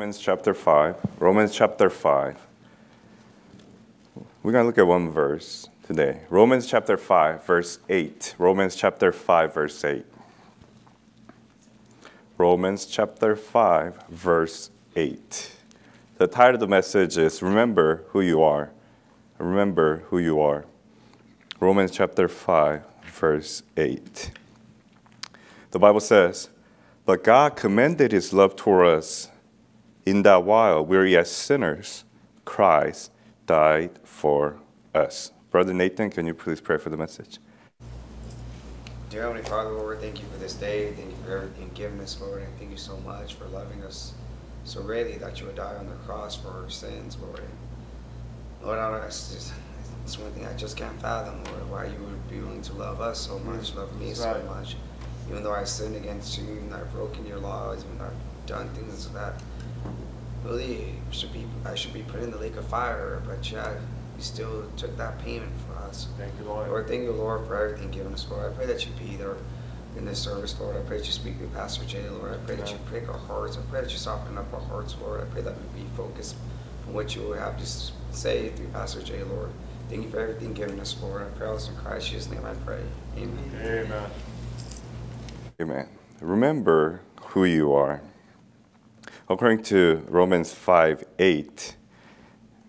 Romans chapter 5. We're going to look at one verse today. Romans chapter 5, verse 8. Romans chapter 5, verse 8. The title of the message is Remember Who You Are. Remember Who You Are. Romans chapter 5, verse 8. The Bible says, But God commended his love toward us, in that while we were yet sinners, Christ died for us. Brother Nathan, can you please pray for the message? Dear Heavenly Father, Lord, thank you for this day. Thank you for everything given us, Lord, and thank you so much for loving us so greatly that you would die on the cross for our sins, Lord. Lord, it's one thing I just can't fathom, Lord, why you would be willing to love us so much, love me so much. Even though I sinned against you, even though I've broken your laws, even though I've done things that really I should be put in the lake of fire, but yeah, you still took that payment for us. Thank you, Lord. Lord, thank you, Lord, for everything given us, Lord. I pray that you be there in this service, Lord. I pray that you speak to Pastor Jay, Lord. I pray that you prick our hearts. I pray that you soften up our hearts, Lord. I pray that we be focused on what you will have to say through Pastor Jay, Lord. Thank you for everything given us, Lord. I pray all this in Christ Jesus' name I pray. Amen. Amen. Amen. Remember who you are. According to Romans 5:8,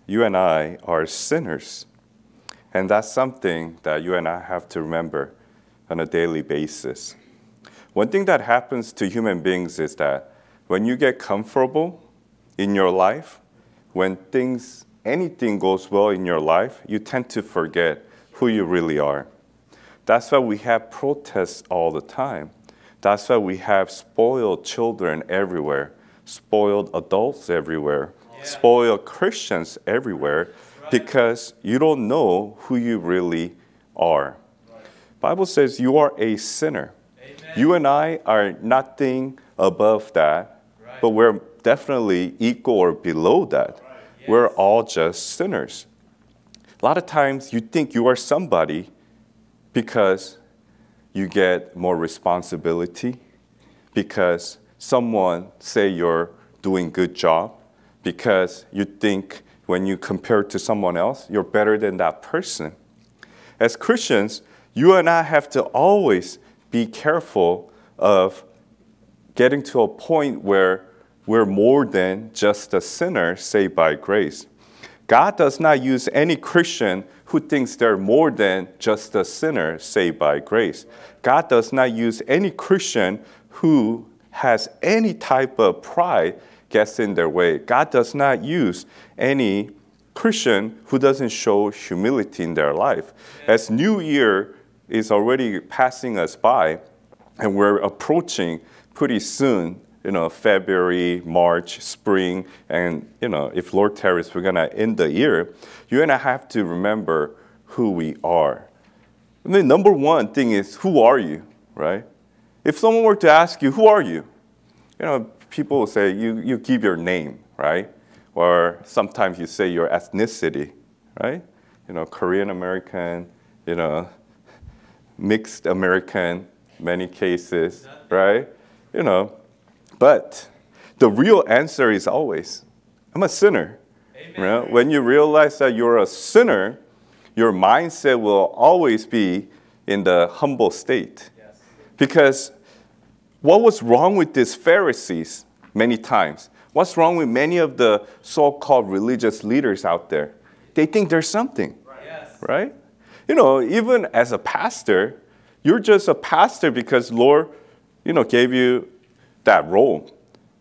you and I are sinners. And that's something that you and I have to remember on a daily basis. One thing that happens to human beings is that when you get comfortable in your life, when anything goes well in your life, you tend to forget who you really are. That's why we have protests all the time. That's why we have spoiled children everywhere, spoiled adults everywhere, spoiled Christians everywhere, because you don't know who you really are. Right. Bible says you are a sinner. Amen. You and I are nothing above that, but we're definitely equal or below that. Right. Yes. We're all just sinners. A lot of times you think you are somebody because you get more responsibility, because someone say you're doing a good job, because you think when you compare to someone else, you're better than that person. As Christians, you and I have to always be careful of getting to a point where we're more than just a sinner saved by grace. God does not use any Christian who thinks they're more than just a sinner saved by grace. God does not use any Christian who has any type of pride gets in their way. God does not use any Christian who doesn't show humility in their life. As New Year is already passing us by, and we're approaching pretty soon, February, March, spring, and, if Lord tarries, we're going to end the year, you're going to have to remember who we are. And the number one thing is, who are you, right? If someone were to ask you, who are you? People will say, you give your name, right? Or sometimes you say your ethnicity, right? Korean American, mixed American, many cases, right? But the real answer is always, I'm a sinner. Amen. When you realize that you're a sinner, your mindset will always be in the humble state. Yes. Because what was wrong with these Pharisees many times? What's wrong with many of the so-called religious leaders out there? They think there's something, right? Even as a pastor, you're just a pastor because Lord, gave you that role.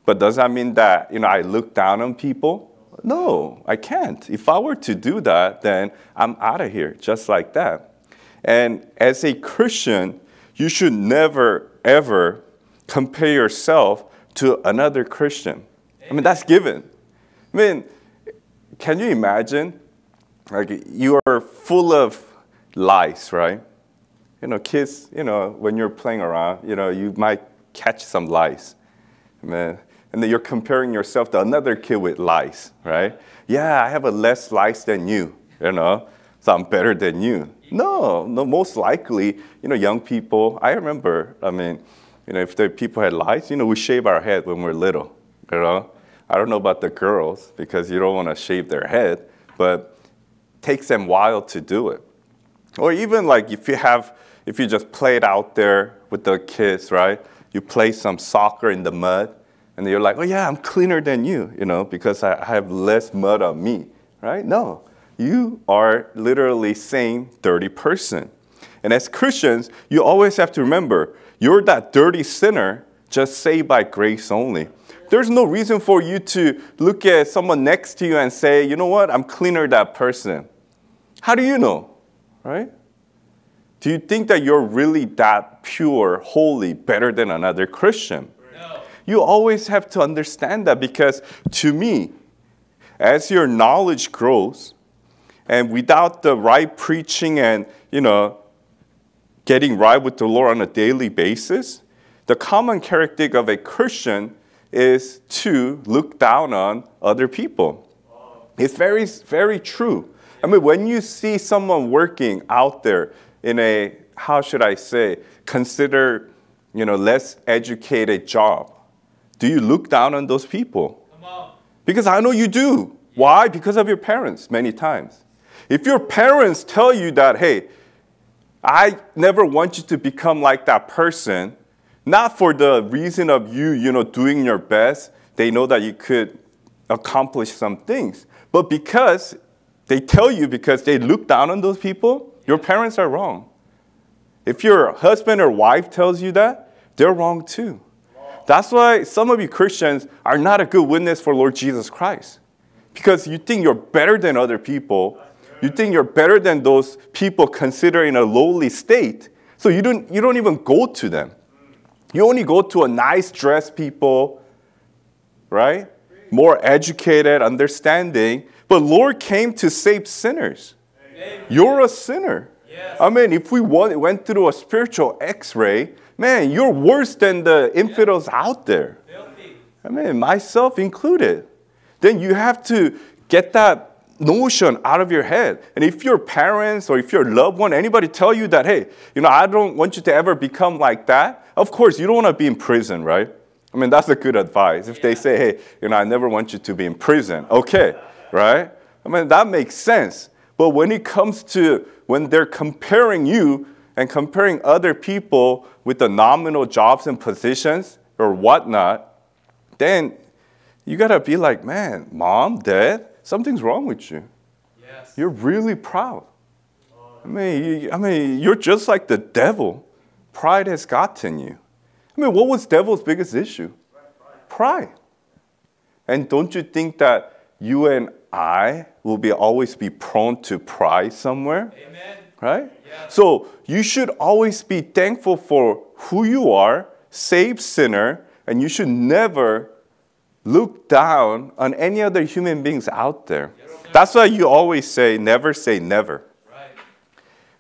But does that mean that, I look down on people? No, I can't. If I were to do that, then I'm out of here, just like that. And as a Christian, you should never, ever compare yourself to another Christian. I mean, that's given. I mean, can you imagine? Like, you are full of lies, right? Kids, when you're playing around, you might catch some lies. Man. And then you're comparing yourself to another kid with lies, right? Yeah, I have a less lies than you, so I'm better than you. No, most likely, young people, I remember, if the people had lies, we shave our head when we're little, I don't know about the girls because you don't want to shave their head, but it takes them a while to do it. Or even like if you just play it out there with the kids, right? You play some soccer in the mud, and you're like, oh yeah, I'm cleaner than you, you know, because I have less mud on me, right? No, you are literally same dirty person. And as Christians, you always have to remember, you're that dirty sinner just saved by grace only. There's no reason for you to look at someone next to you and say, you know what, I'm cleaner than that person. How do you know, right? Do you think that you're really that pure, holy, better than another Christian? No. You always have to understand that, because to me, as your knowledge grows, and without the right preaching and, you know, getting right with the Lord on a daily basis, the common characteristic of a Christian is to look down on other people. It's very, very true. I mean, when you see someone working out there, in a, how should I say, consider, you know, less educated job, do you look down on those people? Come on. Because I know you do. Yeah. Why? Because of your parents many times. If your parents tell you that, hey, I never want you to become like that person, not for the reason of you, you know, doing your best, they know that you could accomplish some things, but because they tell you, because they look down on those people, your parents are wrong. If your husband or wife tells you that, they're wrong too. That's why some of you Christians are not a good witness for Lord Jesus Christ, because you think you're better than other people. You think you're better than those people considered in a lowly state, so you don't even go to them. You only go to a nice-dressed people, right? More educated, understanding. But Lord came to save sinners. You're a sinner. Yes. I mean, if we went through a spiritual x-ray, man, you're worse than the infidels out there. Filthy. I mean, myself included. Then you have to get that notion out of your head. And if your parents or if your loved one, anybody tell you that, hey, you know, I don't want you to ever become like that, of course, you don't want to be in prison, right? I mean, that's a good advice. If they say, hey, you know, I never want you to be in prison. Okay, right? I mean, that makes sense. But when it comes to when they're comparing you and comparing other people with the nominal jobs and positions or whatnot, then you got to be like, man, mom, dad, something's wrong with you. Yes. You're really proud. I mean, you're just like the devil. Pride has gotten you. I mean, what was devil's biggest issue? Pride. And don't you think that you and I will be always be prone to pride somewhere? Amen. Right? Yeah. So you should always be thankful for who you are, saved sinner, and you should never look down on any other human beings out there. Yes, that's why you always say never. Right.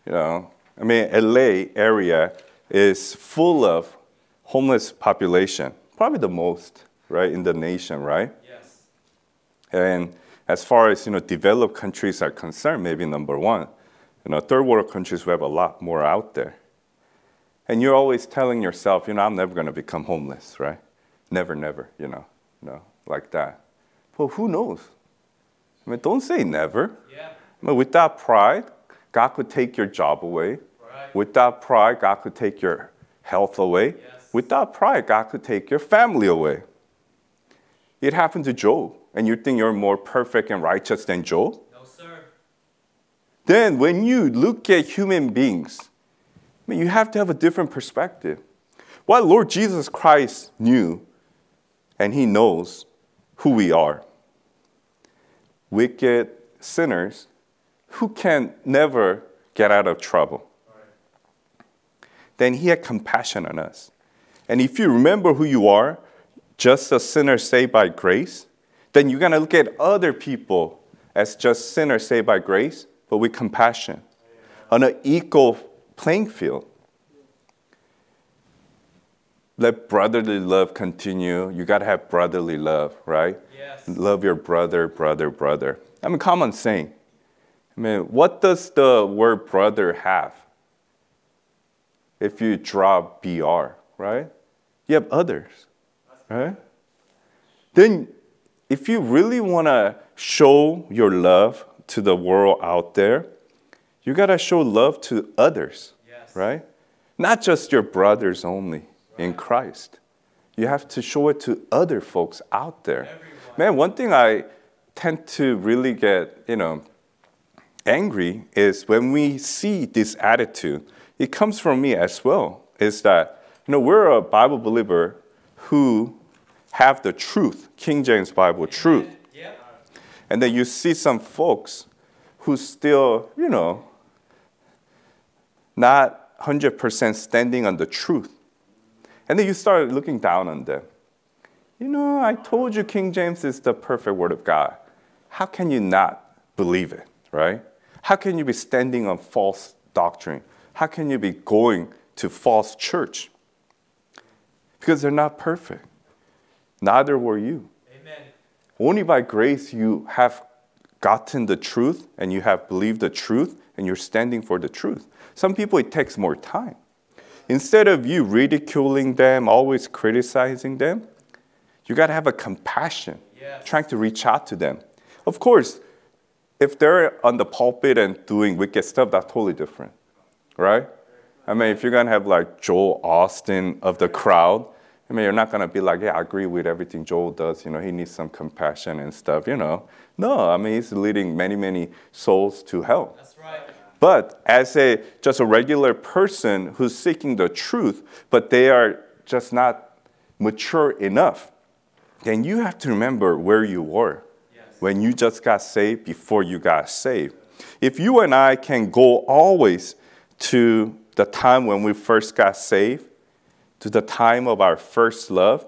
You know, I mean, LA area is full of homeless population, probably the most, right, in the nation, right? Yes. And as far as, you know, developed countries are concerned, maybe number one. You know, third world countries, we have a lot more out there. And you're always telling yourself, you know, I'm never going to become homeless, right? Never, never, you know, like that. But who knows? I mean, don't say never. Yeah. I mean, with that pride, God could take your job away. Right. With that pride, God could take your health away. Yes. With that pride, God could take your family away. It happened to Job. And you think you're more perfect and righteous than Job? No, sir. Then when you look at human beings, I mean, you have to have a different perspective. What Lord Jesus Christ knew, and he knows who we are. Wicked sinners who can never get out of trouble. Right. Then he had compassion on us. And if you remember who you are, just a sinner saved by grace, then you're going to look at other people as just sinners saved by grace, but with compassion, on an equal playing field. Let brotherly love continue. You got to have brotherly love, right? Yes. Love your brother. I mean, common saying. I mean, what does the word brother have? If you drop BR, right? You have others, right? Then if you really want to show your love to the world out there, you got to show love to others, yes, right? Not just your brothers only, right, in Christ. You have to show it to other folks out there. Everyone. Man, one thing I tend to really get, angry is when we see this attitude. It comes from me as well. Is that, we're a Bible believer who have the truth, King James Bible truth. Yeah. And then you see some folks who still, not 100% standing on the truth. And then you start looking down on them. I told you King James is the perfect word of God. How can you not believe it, right? How can you be standing on false doctrine? How can you be going to false church? Because they're not perfect. Neither were you. Amen. Only by grace you have gotten the truth and you have believed the truth and you're standing for the truth. Some people, it takes more time. Instead of you ridiculing them, always criticizing them, you got to have a compassion, yes, trying to reach out to them. Of course, if they're on the pulpit and doing wicked stuff, that's totally different, right? I mean, if you're going to have like Joel Osteen of the crowd, I mean, you're not going to be like, yeah, I agree with everything Joel does. He needs some compassion and stuff, No, I mean, he's leading many, many souls to hell. That's right. But as just a regular person who's seeking the truth, but they are just not mature enough, then you have to remember where you were, yes, when you just got saved, before you got saved. If you and I can go always to the time when we first got saved, to the time of our first love,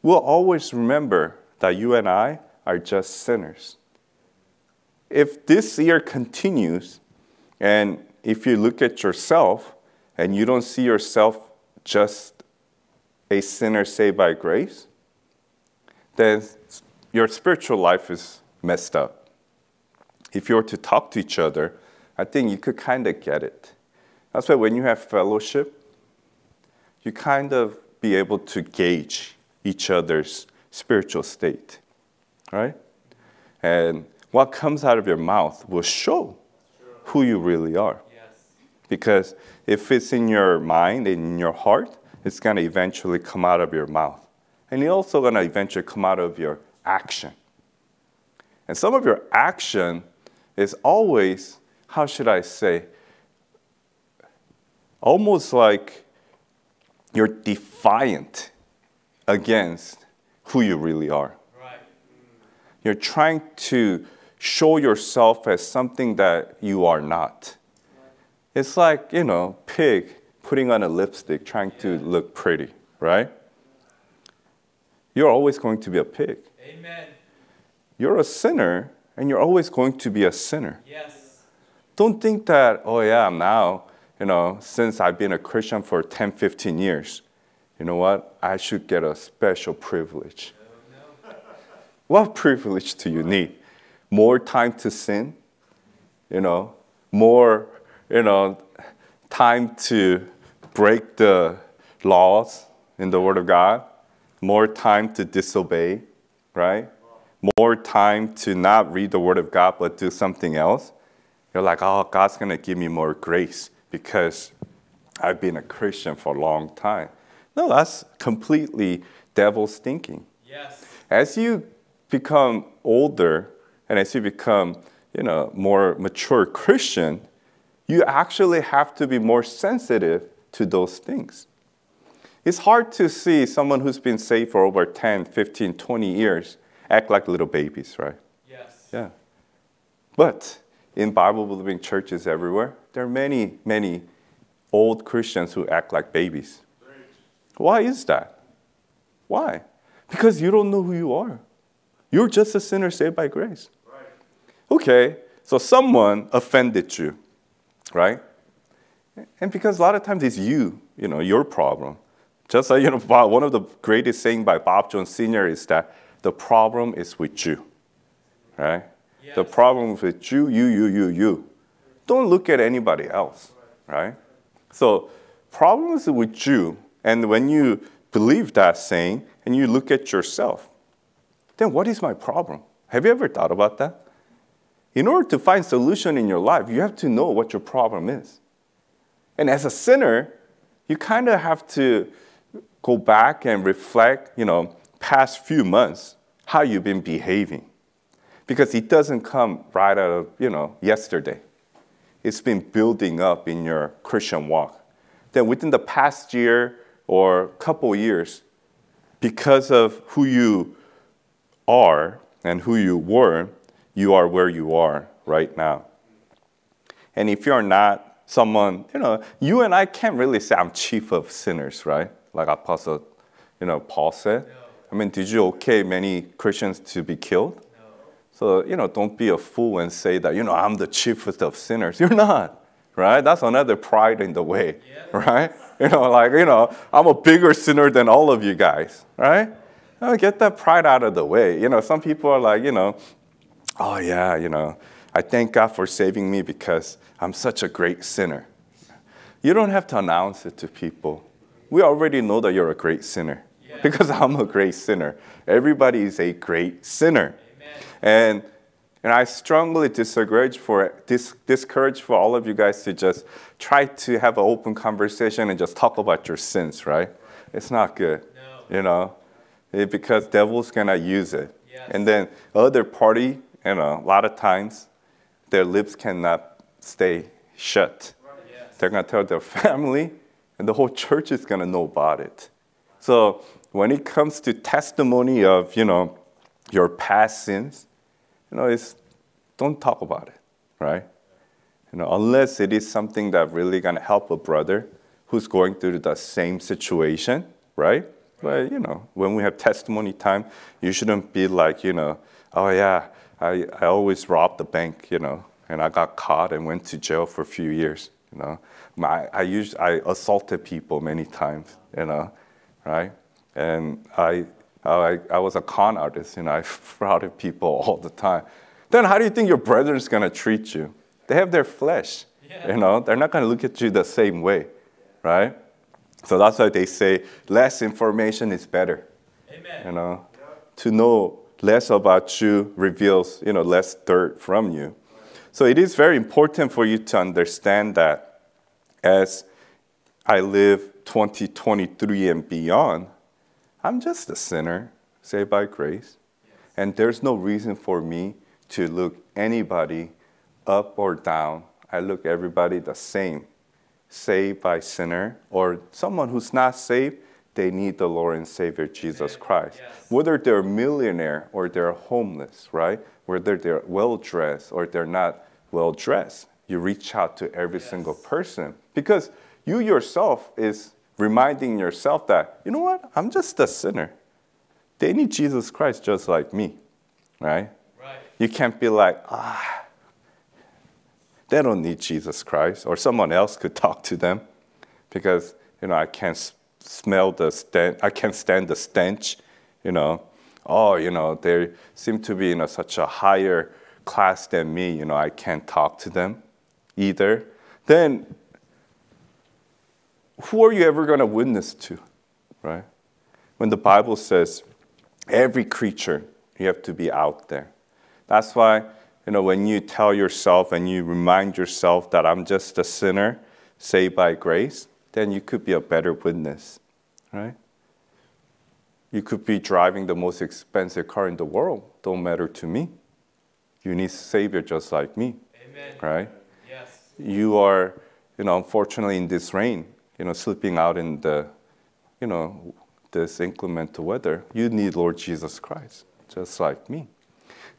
we'll always remember that you and I are just sinners. If this year continues, and if you look at yourself and you don't see yourself just a sinner saved by grace, then your spiritual life is messed up. If you were to talk to each other, I think you could kind of get it. That's why when you have fellowship, you kind of be able to gauge each other's spiritual state, right? And what comes out of your mouth will show who you really are. Yes. Because if it's in your mind and in your heart, it's going to eventually come out of your mouth. And it's also going to eventually come out of your action. And some of your action is always, how should I say, almost like you're defiant against who you really are. Right. You're trying to show yourself as something that you are not. Right. It's like, pig putting on a lipstick, trying, yeah, to look pretty, right? You're always going to be a pig. Amen. You're a sinner, and you're always going to be a sinner. Yes. Don't think that, oh, yeah, I'm now, since I've been a Christian for 10, 15 years, you know what? I should get a special privilege. No. What privilege do you need? More time to sin? More, time to break the laws in the Word of God? More time to disobey, right? More time to not read the Word of God, but do something else? You're like, oh, God's going to give me more grace because I've been a Christian for a long time. No, that's completely devil's thinking. Yes. As you become older and as you become, more mature Christian, you actually have to be more sensitive to those things. It's hard to see someone who's been saved for over 10, 15, 20 years act like little babies, right? Yes. Yeah. But in Bible-believing churches everywhere, there are many, many old Christians who act like babies. Why is that? Why? Because you don't know who you are. You're just a sinner saved by grace. Right. Okay, so someone offended you, right? And because a lot of times it's you, your problem. Just like, one of the greatest sayings by Bob Jones Sr. is that the problem is with you, right? Yes. The problem is with you, you. Don't look at anybody else, right? So problems with you, and when you believe that saying, and you look at yourself, then what is my problem? Have you ever thought about that? In order to find solution in your life, you have to know what your problem is. And as a sinner, you kind of have to go back and reflect, you know, past few months, how you've been behaving. Because it doesn't come right out of, you know, yesterday. It's been building up in your Christian walk. Then within the past year or couple years, because of who you are and who you are where you are right now. And if you're not someone, you know, you and I can't really say I'm chief of sinners, right? Like Apostle, you know, Paul said. No. I mean, did you okay many Christians to be killed? No. So, you know, don't be a fool and say that, you know, I'm the chiefest of sinners. You're not, right? That's another pride in the way, yeah. Right? You know, like, you know, I'm a bigger sinner than all of you guys, right? Oh, get that pride out of the way. You know, some people are like, you know, oh, yeah, you know, I thank God for saving me because I'm such a great sinner. You don't have to announce it to people. We already know that you're a great sinner. Yeah. Because I'm a great sinner. Everybody is a great sinner. Amen. And I strongly discourage for all of you guys to just try to have an open conversation and just talk about your sins, right? It's not good, no. You know, because devil's going to use it. Yes. And then other party, you know, a lot of times their lips cannot stay shut. Right. Yes. They're going to tell their family. And the whole church is going to know about it. So when it comes to testimony of, you know, your past sins, you know, it's, don't talk about it, right? You know, unless it is something that really going to help a brother who's going through the same situation, right? But, you know, when we have testimony time, you shouldn't be like, you know, oh, yeah, I always robbed the bank, you know, and I got caught and went to jail for a few years, you know. I assaulted people many times, you know, right? And I was a con artist, you know, I frauded people all the time. Then how do you think your brethren is going to treat you? They have their flesh, yeah. You know, they're not going to look at you the same way, right? So that's why they say less information is better. Amen. You know, yep. To know less about you reveals, you know, less dirt from you. So it is very important for you to understand that. As I live 2023 and beyond, I'm just a sinner, saved by grace. Yes. And there's no reason for me to look anybody up or down. I look everybody the same, saved by sinner, or someone who's not saved, they need the Lord and Savior, Jesus Christ. Yes. Whether they're a millionaire or they're homeless, right? Whether they're well-dressed or they're not well-dressed. You reach out to every yes. single person because you yourself is reminding yourself that, you know what? I'm just a sinner. They need Jesus Christ just like me, right? Right. You can't be like, ah, they don't need Jesus Christ or someone else could talk to them because, you know, I can't smell the stench. I can't stand the stench, you know. Oh, you know, they seem to be, you know, such a higher class than me, you know, I can't talk to them. Either, then who are you ever going to witness to, right? When the Bible says every creature, you have to be out there. That's why, you know, when you tell yourself and you remind yourself that I'm just a sinner, saved by grace, then you could be a better witness, right? You could be driving the most expensive car in the world. Don't matter to me. You need a Savior just like me, amen. Right? You are, you know, unfortunately in this rain, you know, sleeping out in the, you know, this inclement weather. You need Lord Jesus Christ, just like me.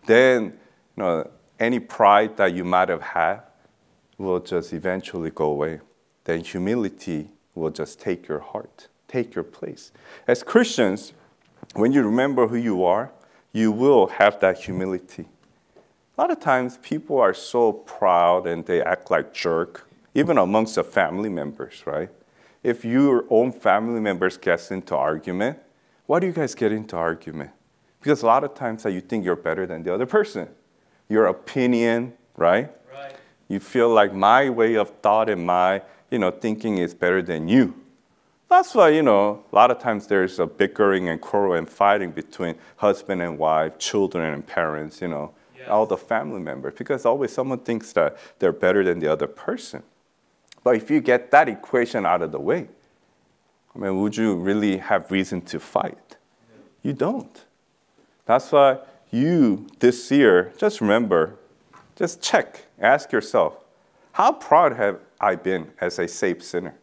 Then, you know, any pride that you might have had will just eventually go away. Then humility will just take your heart, take your place. As Christians, when you remember who you are, you will have that humility. A lot of times people are so proud and they act like jerk, even amongst the family members, right? If your own family members get into argument, why do you guys get into argument? Because a lot of times that you think you're better than the other person. Your opinion, right? Right. You feel like my way of thought and my, you know, thinking is better than you. That's why, you know, a lot of times there's a bickering and quarrel and fighting between husband and wife, children and parents, you know, yes, all the family members, because always someone thinks that they're better than the other person. But if you get that equation out of the way, I mean, would you really have reason to fight? You don't. That's why you, this year, just remember, just check, ask yourself, how proud have I been as a saved sinner?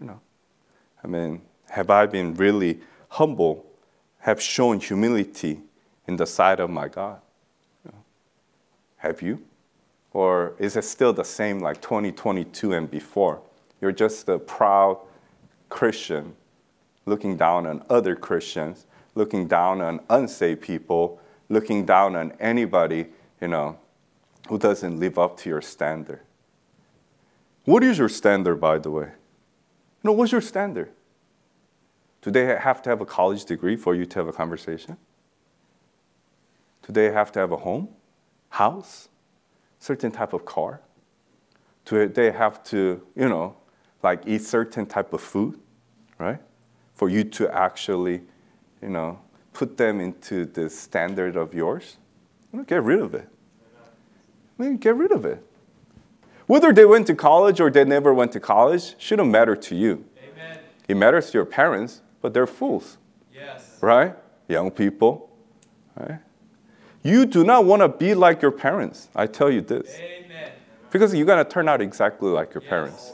You know, I mean, have I been really humble, have shown humility in the sight of my God? You know, have you? Or is it still the same like 2022 and before? You're just a proud Christian looking down on other Christians, looking down on unsaved people, looking down on anybody, you know, who doesn't live up to your standard. What is your standard, by the way? No, what's your standard? Do they have to have a college degree for you to have a conversation? Do they have to have a home, house, certain type of car? Do they have to, you know, like eat certain type of food, right? For you to actually, you know, put them into the standard of yours? You know, get rid of it. I mean, get rid of it. Whether they went to college or they never went to college shouldn't matter to you. Amen. It matters to your parents, but they're fools. Yes. Right? Young people. Right? You do not want to be like your parents. I tell you this. Amen. Because you're going to turn out exactly like your parents.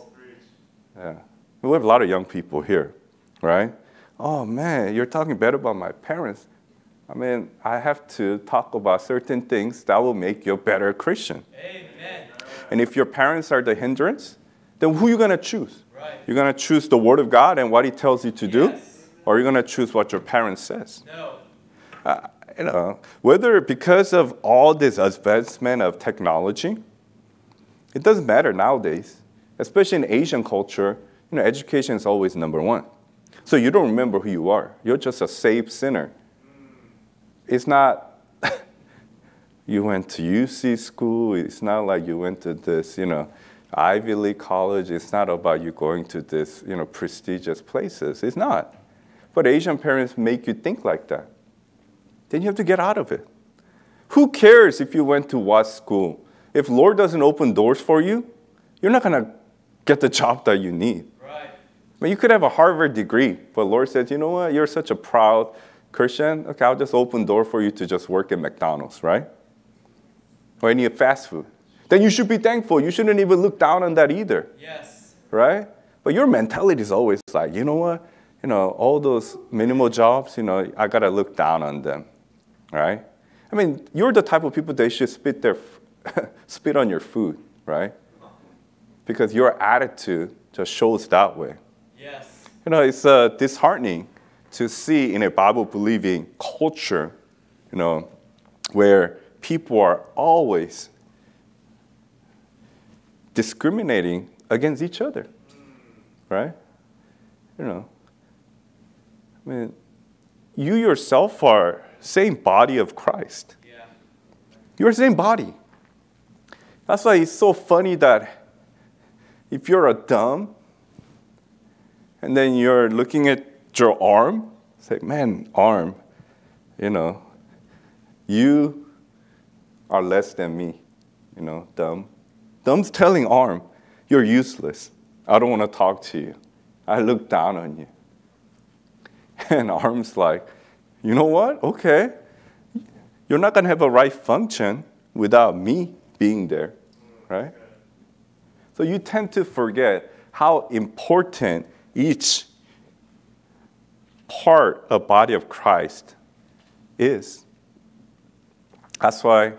Yeah. We have a lot of young people here, right? Oh, man, you're talking bad about my parents. I mean, I have to talk about certain things that will make you a better Christian. Amen. And if your parents are the hindrance, then who are you going to choose? Right. You're going to choose the Word of God and what He tells you to do? Or you're going to choose what your parents says? No. You know, whether because of all this advancement of technology, it doesn't matter nowadays. Especially in Asian culture, you know, education is always number one. So you don't remember who you are. You're just a saved sinner. It's not you went to UC school, it's not like you went to this, you know, Ivy League college, it's not about you going to this, you know, prestigious places, it's not. But Asian parents make you think like that. Then you have to get out of it. Who cares if you went to what school? If Lord doesn't open doors for you, you're not going to get the job that you need. Right. But you could have a Harvard degree, but Lord says, you know what, you're such a proud Christian, okay, I'll just open door for you to just work at McDonald's, right? Or any fast food, then you should be thankful. You shouldn't even look down on that either. Yes. Right? But your mentality is always like, you know what? You know, all those minimal jobs, you know, I got to look down on them. Right? I mean, you're the type of people that should spit their spit on your food, right? Because your attitude just shows that way. Yes. You know, it's disheartening to see in a Bible-believing culture, you know, where people are always discriminating against each other, right? You know, I mean, you yourself are same body of Christ. Yeah. You're same body. That's why it's so funny that if you're a dumb and then you're looking at your arm, it's like, man, arm, you know, you are less than me, you know, dumb. Dumb's telling arm, you're useless. I don't want to talk to you. I look down on you. And arm's like, you know what? Okay. You're not going to have a right function without me being there, right? So you tend to forget how important each part of body of Christ is. That's why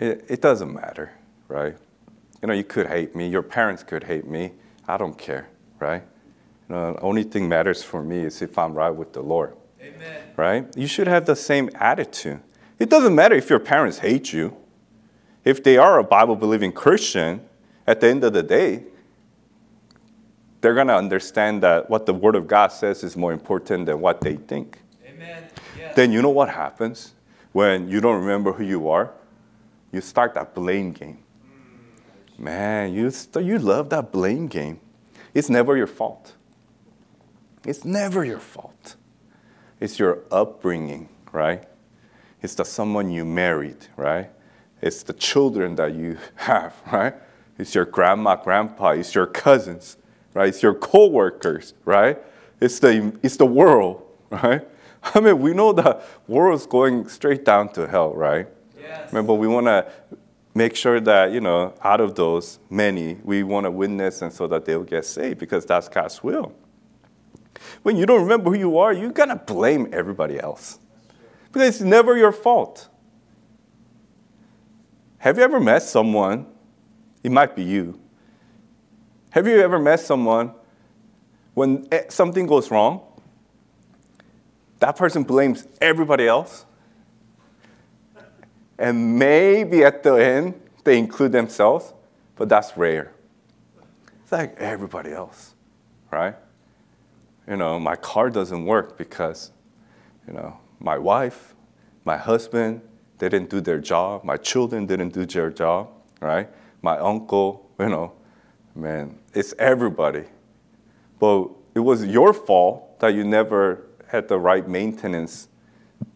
it doesn't matter, right? You know, you could hate me. Your parents could hate me. I don't care, right? You know, the only thing matters for me is if I'm right with the Lord. Amen. Right? You should have the same attitude. It doesn't matter if your parents hate you. If they are a Bible-believing Christian, at the end of the day, they're going to understand that what the Word of God says is more important than what they think. Amen. Yeah. Then you know what happens when you don't remember who you are? You start that blame game. Man, you love that blame game. It's never your fault. It's never your fault. It's your upbringing, right? It's the someone you married, right? It's the children that you have, right? It's your grandma, grandpa. It's your cousins, right? It's your coworkers, right? It's the world, right? I mean, we know the world's going straight down to hell, right? Yes. But we want to make sure that, you know, out of those many, we want to witness and so that they'll get saved because that's God's will. When you don't remember who you are, you're going to blame everybody else because it's never your fault. Have you ever met someone? It might be you. Have you ever met someone when something goes wrong? That person blames everybody else. And maybe at the end, they include themselves, but that's rare. It's like everybody else, right? You know, my car doesn't work because, you know, my wife, my husband, they didn't do their job. My children didn't do their job, right? My uncle, you know, man, it's everybody. But it was your fault that you never had the right maintenance,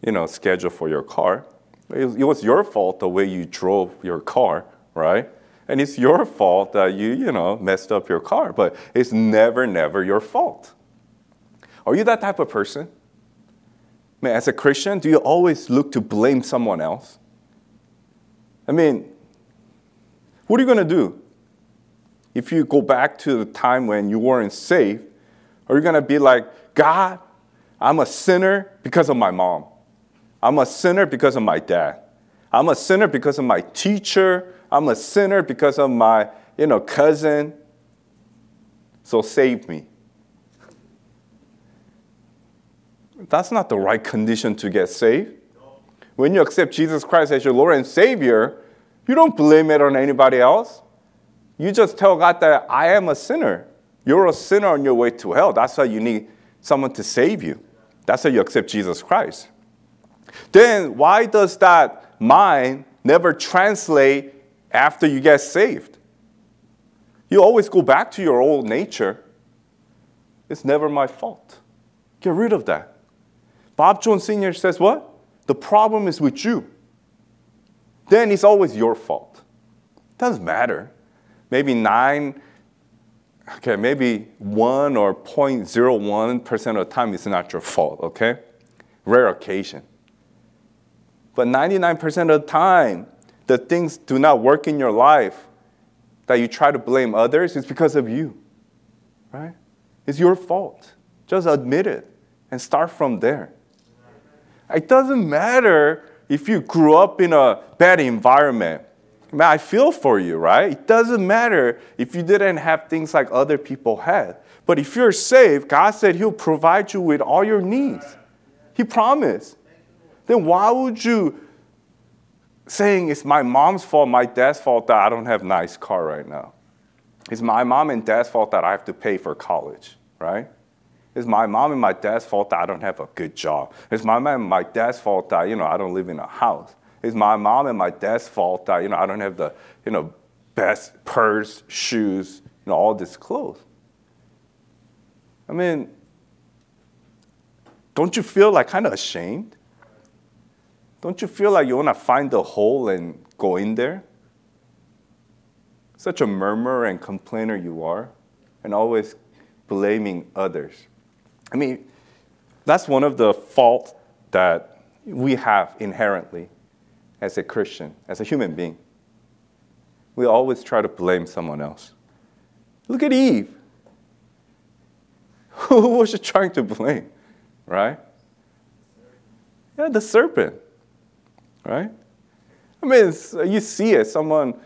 you know, schedule for your car. It was your fault the way you drove your car, right? And it's your fault that you know, messed up your car. But it's never your fault. Are you that type of person? I mean, as a Christian, do you always look to blame someone else? I mean, what are you going to do? If you go back to the time when you weren't saved, are you going to be like, God, I'm a sinner because of my mom. I'm a sinner because of my dad. I'm a sinner because of my teacher. I'm a sinner because of my, you know, cousin. So save me. That's not the right condition to get saved. When you accept Jesus Christ as your Lord and Savior, you don't blame it on anybody else. You just tell God that I am a sinner. You're a sinner on your way to hell. That's why you need someone to save you. That's why you accept Jesus Christ. Then why does that mind never translate after you get saved? You always go back to your old nature. It's never my fault. Get rid of that. Bob Jones Sr. says what? The problem is with you. Then it's always your fault. Doesn't matter. Maybe maybe 1 or 0.01% of the time it's not your fault, okay? Rare occasion. But 99% of the time, the things do not work in your life that you try to blame others, it's because of you, right? It's your fault. Just admit it and start from there. It doesn't matter if you grew up in a bad environment. Man, I feel for you, right? It doesn't matter if you didn't have things like other people had. But if you're saved, God said He'll provide you with all your needs. He promised. Then why would you saying it's my mom's fault, my dad's fault that I don't have a nice car right now? It's my mom and dad's fault that I have to pay for college, right? It's my mom and my dad's fault that I don't have a good job. It's my mom and my dad's fault that, you know, I don't live in a house. It's my mom and my dad's fault that, you know, I don't have the, you know, best purse, shoes, you know, all this clothes. I mean, don't you feel like kind of ashamed? Don't you feel like you want to find the hole and go in there? Such a murmurer and complainer you are, and always blaming others. I mean, that's one of the faults that we have inherently as a Christian, as a human being. We always try to blame someone else. Look at Eve. Who was she trying to blame, right? Yeah, the serpent. Right? I mean, you see it, someone,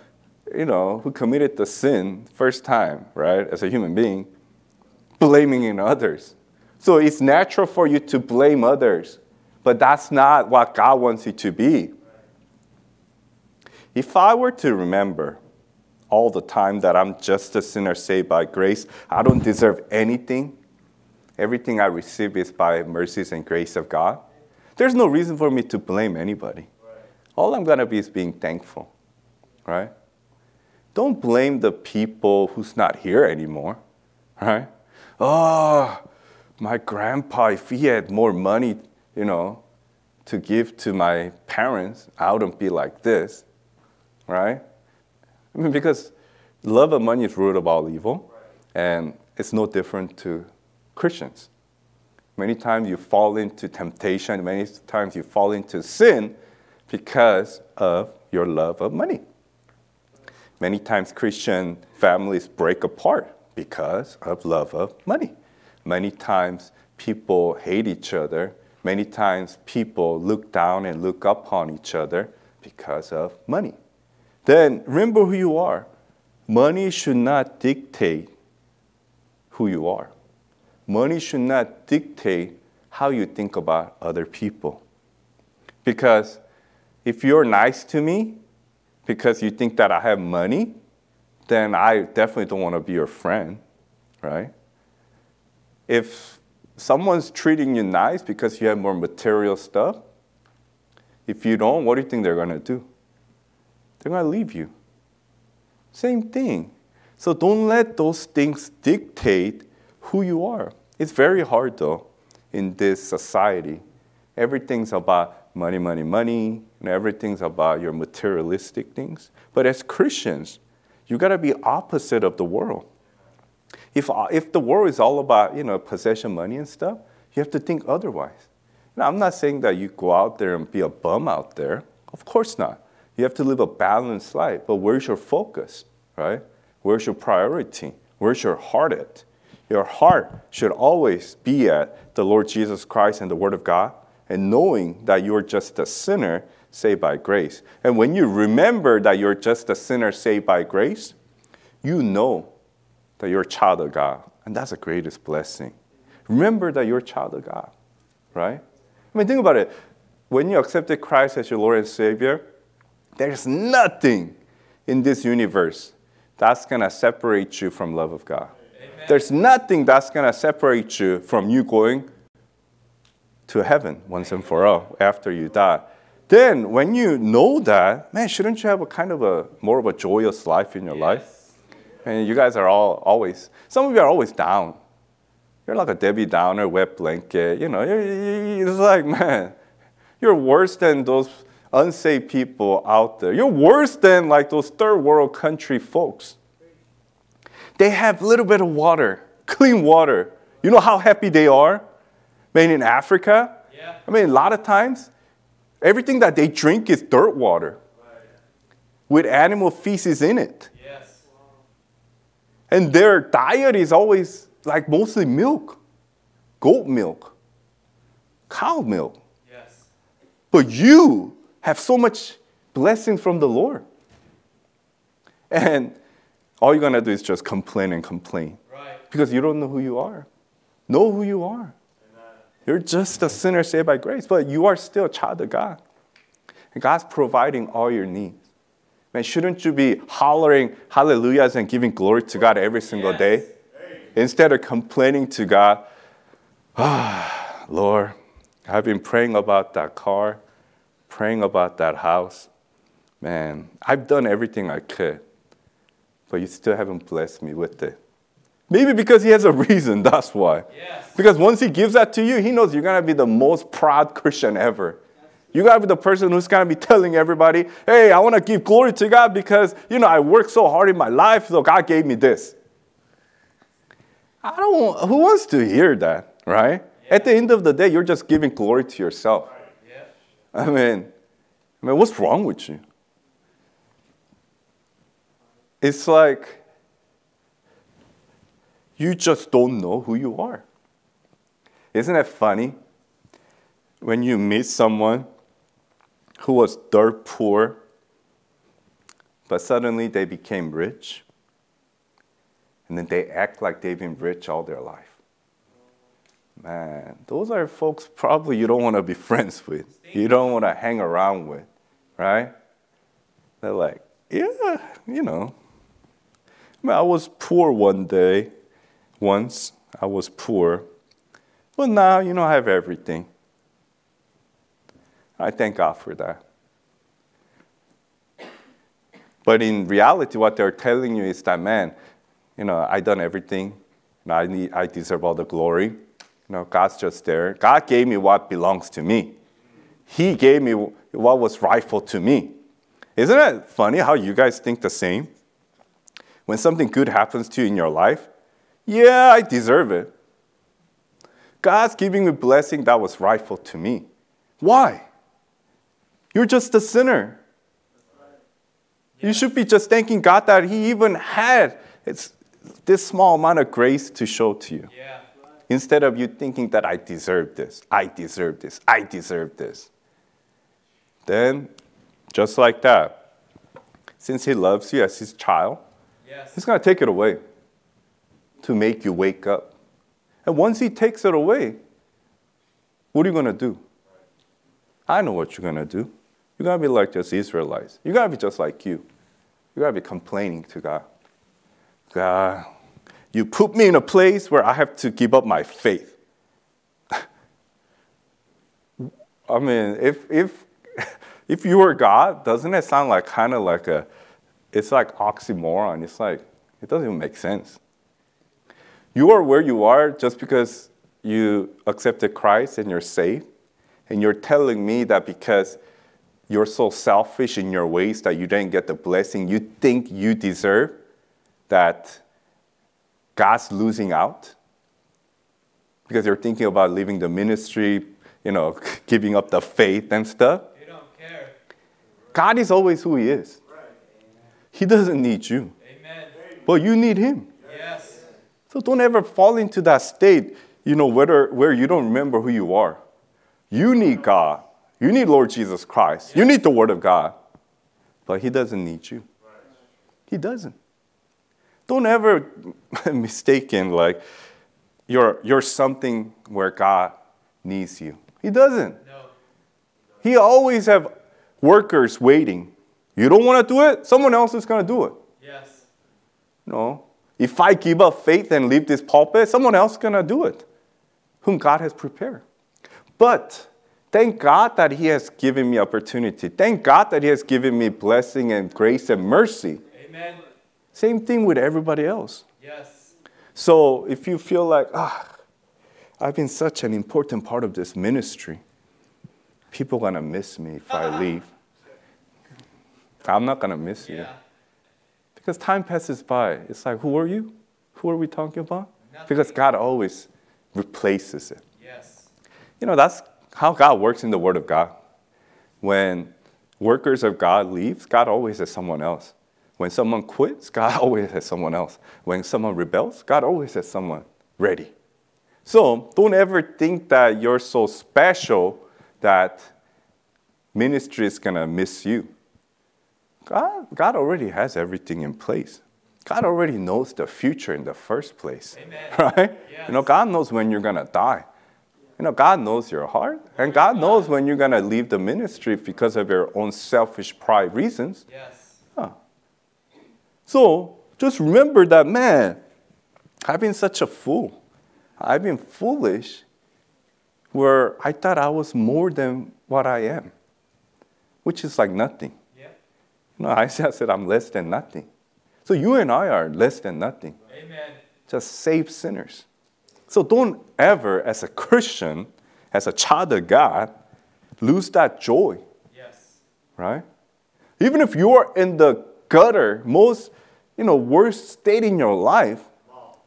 you know, who committed the sin first time, right, as a human being, blaming in others. So it's natural for you to blame others, but that's not what God wants you to be. If I were to remember all the time that I'm just a sinner saved by grace, I don't deserve anything. Everything I receive is by mercies and grace of God. There's no reason for me to blame anybody. All I'm going to be is being thankful, right? Don't blame the people who's not here anymore, right? Oh, my grandpa, if he had more money, you know, to give to my parents, I wouldn't be like this, right? I mean, because love of money is root of all evil, and it's no different to Christians. Many times you fall into temptation, many times you fall into sin because of your love of money. Many times Christian families break apart because of love of money. Many times people hate each other. Many times people look down and look up on each other because of money. Then remember who you are. Money should not dictate who you are. Money should not dictate how you think about other people. Because if you're nice to me because you think that I have money, then I definitely don't want to be your friend, right? If someone's treating you nice because you have more material stuff, if you don't, what do you think they're going to do? They're going to leave you. Same thing. So don't let those things dictate who you are. It's very hard, though, in this society. Everything's about money, money, money, and everything's about your materialistic things. But as Christians, you got to be opposite of the world. If the world is all about, you know, possession, money, and stuff, you have to think otherwise. Now, I'm not saying that you go out there and be a bum out there. Of course not. You have to live a balanced life. But where's your focus, right? Where's your priority? Where's your heart at? Your heart should always be at the Lord Jesus Christ and the Word of God, and knowing that you're just a sinner saved by grace. And when you remember that you're just a sinner saved by grace, you know that you're a child of God, and that's the greatest blessing. Remember that you're a child of God, right? I mean, think about it. When you accepted Christ as your Lord and Savior, there's nothing in this universe that's going to separate you from love of God. Amen. There's nothing that's going to separate you from you going to heaven once and for all after you die. Then when you know that, man, shouldn't you have a kind of a more of a joyous life in your life? And you guys are some of you are always down. You're like a Debbie Downer, wet blanket. You know, it's like, man, you're worse than those unsaved people out there. You're worse than like those third world country folks. They have a little bit of water, clean water. You know how happy they are? Made in Africa. Yeah. I mean, a lot of times, everything that they drink is dirt water with animal feces in it. Yes. And their diet is always like mostly milk, goat milk, cow milk. Yes. But you have so much blessing from the Lord. And all you're going to do is just complain and complain. Right. Because you don't know who you are. Know who you are. You're just a sinner saved by grace, but you are still a child of God. And God's providing all your needs. Man, shouldn't you be hollering hallelujahs and giving glory to God every single day? Instead of complaining to God, ah, Lord, I've been praying about that car, praying about that house. Man, I've done everything I could, but you still haven't blessed me with it. Maybe because he has a reason, that's why. Yes. Because once he gives that to you, he knows you're going to be the most proud Christian ever. You're going to be the person who's going to be telling everybody, hey, I want to give glory to God because, you know, I worked so hard in my life, so God gave me this. Who wants to hear that, right? Yeah. At the end of the day, you're just giving glory to yourself. Right. Yeah. I mean, what's wrong with you? It's like, you just don't know who you are. Isn't that funny? When you meet someone who was dirt poor, but suddenly they became rich, and then they act like they've been rich all their life. Man, those are folks probably you don't want to be friends with. You don't want to hang around with, right? They're like, yeah, you know. Man, I was poor one day. Once I was poor, but now, you know, I have everything. I thank God for that. But in reality, what they're telling you is that, man, you know, I done everything, and I deserve all the glory. No, God's just there. God gave me what belongs to me. He gave me what was rightful to me. Isn't it funny how you guys think the same? When something good happens to you in your life, yeah, I deserve it. God's giving me a blessing that was rightful to me. Why? You're just a sinner. You should be just thanking God that he even had this small amount of grace to show to you. Yeah. Instead of you thinking that I deserve this, I deserve this, I deserve this. Then, just like that, since he loves you as his child, yes, he's going to take it away to make you wake up. And once he takes it away, what are you going to do? I know what you're going to do. You're going to be like just Israelites. You're going to be just like you. You're going to be complaining to God. God, you put me in a place where I have to give up my faith. I mean, if you were God, doesn't it sound like kind of like a, it's like oxymoron. It's like, it doesn't even make sense. You are where you are just because you accepted Christ and you're saved. And you're telling me that because you're so selfish in your ways that you didn't get the blessing you think you deserve, that God's losing out because you're thinking about leaving the ministry, you know, giving up the faith and stuff. You don't care. God is always who he is. Right. He doesn't need you. Amen. But you need him. Yes. So don't ever fall into that state, you know, where you don't remember who you are. You need God. You need Lord Jesus Christ. Yes. You need the Word of God. But he doesn't need you. Right. He doesn't. Don't ever mistaken like you're something where God needs you. He doesn't. No. He always have workers waiting. You don't want to do it? Someone else is going to do it. Yes. No. If I give up faith and leave this pulpit, someone else is going to do it, whom God has prepared. But thank God that he has given me opportunity. Thank God that he has given me blessing and grace and mercy. Amen. Same thing with everybody else. Yes. So if you feel like, I've been such an important part of this ministry. People are going to miss me if I leave. I'm not going to miss you. Because time passes by. It's like, who are you? Who are we talking about? Nothing. Because God always replaces it. Yes. You know, that's how God works in the Word of God. When workers of God leaves, God always has someone else. When someone quits, God always has someone else. When someone rebels, God always has someone ready. So don't ever think that you're so special that ministry is going to miss you. God already has everything in place. God already knows the future in the first place. Amen. Right? Yes. You know, God knows when you're going to die. You know, God knows your heart, and God knows when you're going to leave the ministry because of your own selfish pride reasons. Yes. Huh. So just remember that, man, I've been such a fool. I've been foolish where I thought I was more than what I am, which is like nothing. Yeah. You know, I said I'm less than nothing. So you and I are less than nothing. Amen. Just saved sinners. So don't ever, as a Christian, as a child of God, lose that joy. Yes. Right? Even if you are in the gutter, most, you know, worst state in your life, wow,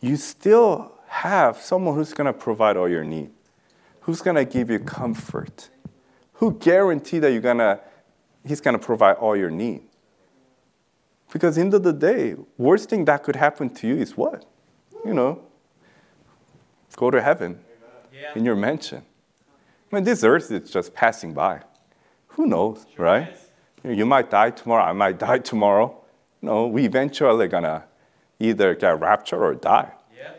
you still have someone who's going to provide all your need, who's going to give you comfort, who guarantee that he's going to provide all your need. Because at the end of the day, worst thing that could happen to you is what? You know, go to heaven in your mansion. I mean, this earth is just passing by. Who knows, right? You might die tomorrow. I might die tomorrow. No, we eventually going to either get raptured or die. Yeah.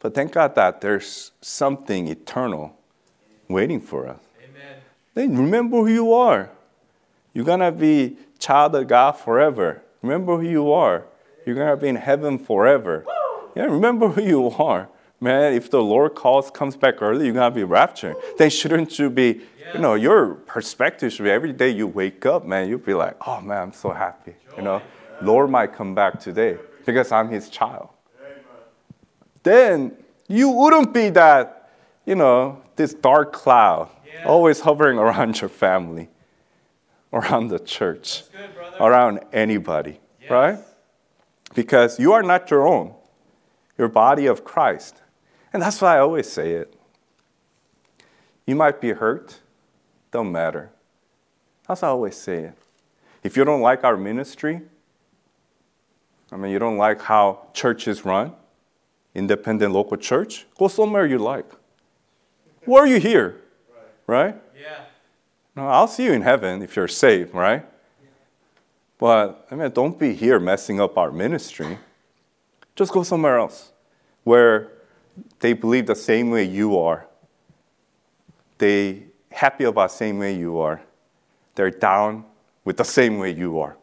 But thank God that there's something eternal waiting for us. Amen. Then remember who you are. You're going to be child of God forever. Remember who you are. You're going to be in heaven forever. Yeah, remember who you are. Man, if the Lord comes back early, you're going to be raptured. Then shouldn't you be, you know, your perspective should be every day you wake up, man, you'll be like, oh, man, I'm so happy. You know, Lord might come back today because I'm his child. Then you wouldn't be that, you know, this dark cloud always hovering around your family, around the church, around anybody, right? Because you are not your own. You're body of Christ. And that's why I always say it. You might be hurt. Don't matter. That's why I always say it. If you don't like our ministry, I mean, you don't like how churches run, independent local church, go somewhere you like. Why are you here? Right? Yeah. No, I'll see you in heaven if you're saved, right? Yeah. But, I mean, don't be here messing up our ministry. Just go somewhere else where they believe the same way you are. They're happy about the same way you are. They're down with the same way you are.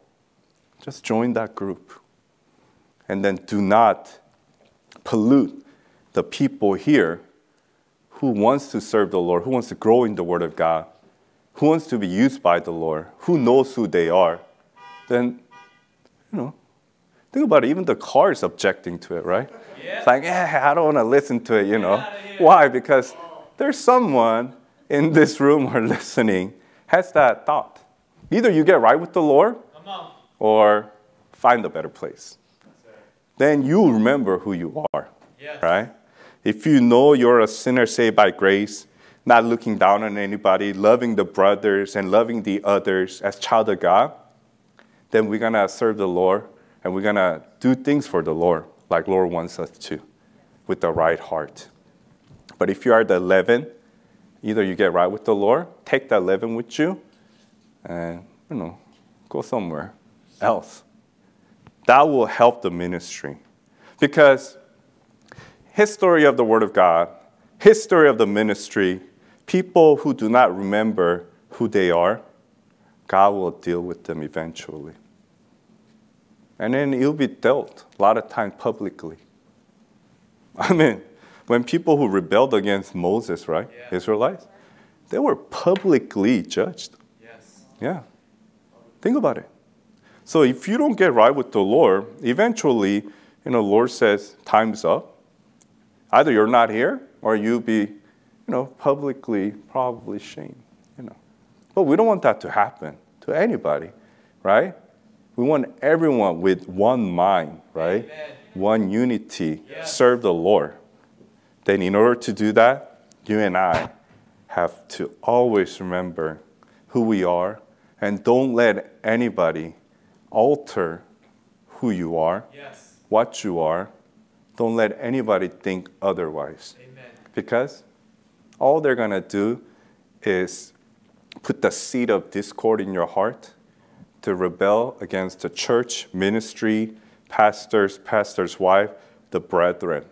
Just join that group. And then do not pollute the people here who wants to serve the Lord, who wants to grow in the Word of God, who wants to be used by the Lord, who knows who they are. Then, you know, think about it. Even the car is objecting to it, right? Yeah. It's like, I don't want to listen to it, you know. Why? Because there's someone in this room or listening has that thought. Either you get right with the Lord or find a better place. Then you remember who you are, right? If you know you're a sinner saved by grace, not looking down on anybody, loving the brothers and loving the others as child of God, then we're going to serve the Lord and we're going to do things for the Lord like Lord wants us to with the right heart. But if you are the leaven, either you get right with the Lord, take that leaven with you and, you know, go somewhere else. That will help the ministry because history of the Word of God, history of the ministry, people who do not remember who they are, God will deal with them eventually. And then it'll be dealt a lot of time publicly. I mean, when people who rebelled against Moses, right, Israelites, they were publicly judged. Yes. Yeah. Think about it. So if you don't get right with the Lord, eventually, you know, Lord says, time's up. Either you're not here or you'll be, you know, publicly probably shamed, you know. But we don't want that to happen to anybody, right? We want everyone with one mind, right? Amen. One unity, serve the Lord. Then in order to do that, you and I have to always remember who we are and don't let anybody alter who you are, what you are. Don't let anybody think otherwise. Amen. Because all they're going to do is put the seed of discord in your heart to rebel against the church, ministry, pastors, pastor's wife, the brethren.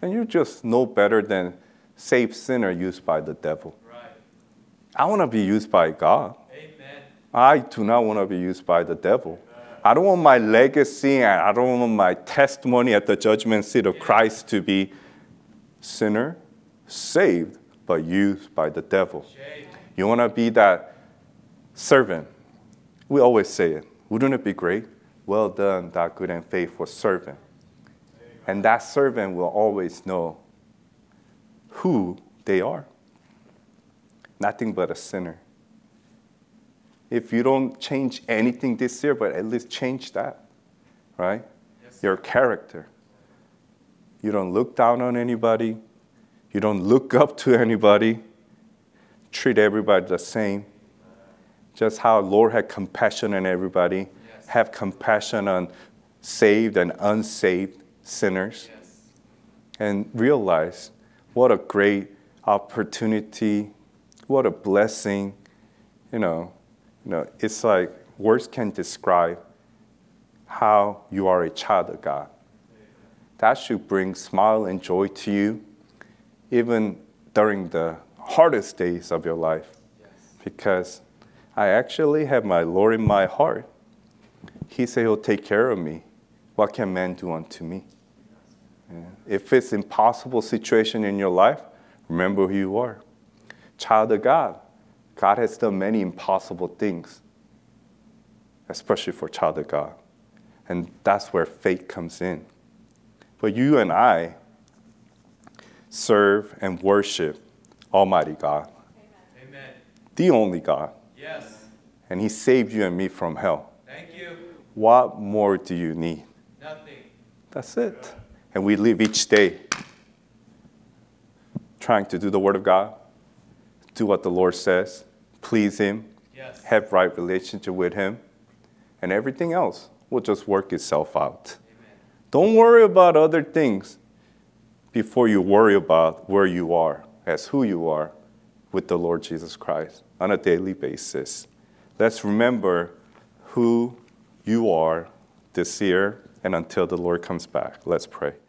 And you're just no better than saved sinner used by the devil. Right. I want to be used by God. Amen. I do not want to be used by the devil. I don't want my legacy and I don't want my testimony at the judgment seat of Christ to be sinner, saved, but used by the devil. You want to be that servant. We always say it. Wouldn't it be great? Well done, thou good and faithful servant. And that servant will always know who they are. Nothing but a sinner. If you don't change anything this year, but at least change that, right? Yes. Your character. You don't look down on anybody. You don't look up to anybody. Treat everybody the same. Just how Lord had compassion on everybody. Yes. Have compassion on saved and unsaved sinners. Yes. And realize what a great opportunity, what a blessing, you know. You know, it's like words can describe how you are a child of God. That should bring smile and joy to you, even during the hardest days of your life. Yes. Because I actually have my Lord in my heart. He said he'll take care of me. What can man do unto me? Yeah. If it's an impossible situation in your life, remember who you are. Child of God. God has done many impossible things, especially for child of God. And that's where faith comes in. But you and I serve, and worship Almighty God. Amen. The only God. Yes. And he saved you and me from hell. Thank you. What more do you need? Nothing. That's it. And we live each day trying to do the word of God, do what the Lord says, please him, yes, have right relationship with him, and everything else will just work itself out. Amen. Don't worry about other things before you worry about where you are, as who you are with the Lord Jesus Christ on a daily basis. Let's remember who you are this year and until the Lord comes back. Let's pray.